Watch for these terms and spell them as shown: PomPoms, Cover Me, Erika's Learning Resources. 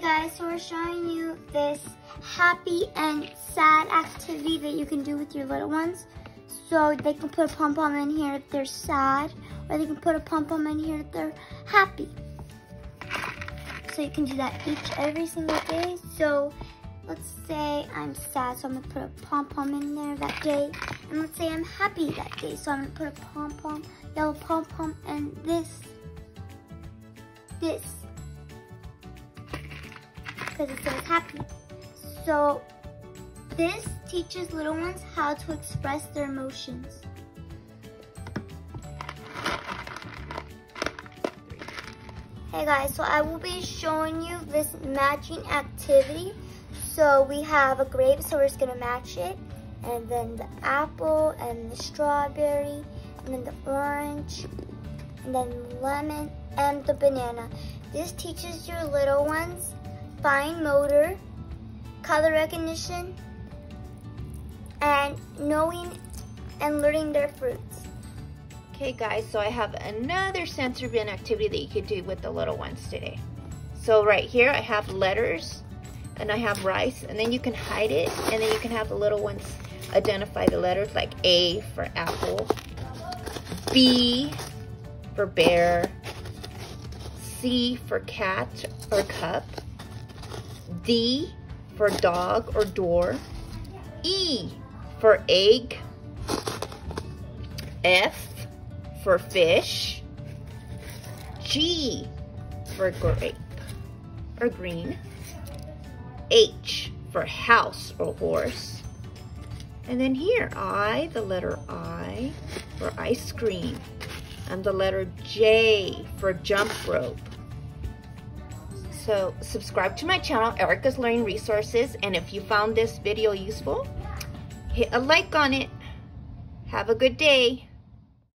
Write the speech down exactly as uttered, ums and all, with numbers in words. Hi guys, so we're showing you this happy and sad activity that you can do with your little ones. So they can put a pom-pom in here if they're sad, or they can put a pom-pom in here if they're happy. So you can do that each every single day. So let's say I'm sad, so I'm gonna put a pom-pom in there that day. And let's say I'm happy that day, so I'm gonna put a pom-pom, yellow pom-pom, and this, this. Because it says happy. So this teaches little ones how to express their emotions. Hey guys, so I will be showing you this matching activity. So we have a grape, so we're just gonna match it. And then the apple, and the strawberry, and then the orange, and then the lemon, and the banana. This teaches your little ones fine motor, color recognition, and knowing and learning their fruits. Okay guys, so I have another sensory bin activity that you could do with the little ones today. So right here I have letters and I have rice, and then you can hide it, and then you can have the little ones identify the letters, like A for apple, B for bear, C for cat or cup, D for dog or door, E for egg, F for fish, G for grape or green, H for house or horse, and then here I, the letter I for ice cream, and the letter J for jump rope. So subscribe to my channel, Erika's Learning Resources, and if you found this video useful, hit a like on it. Have a good day.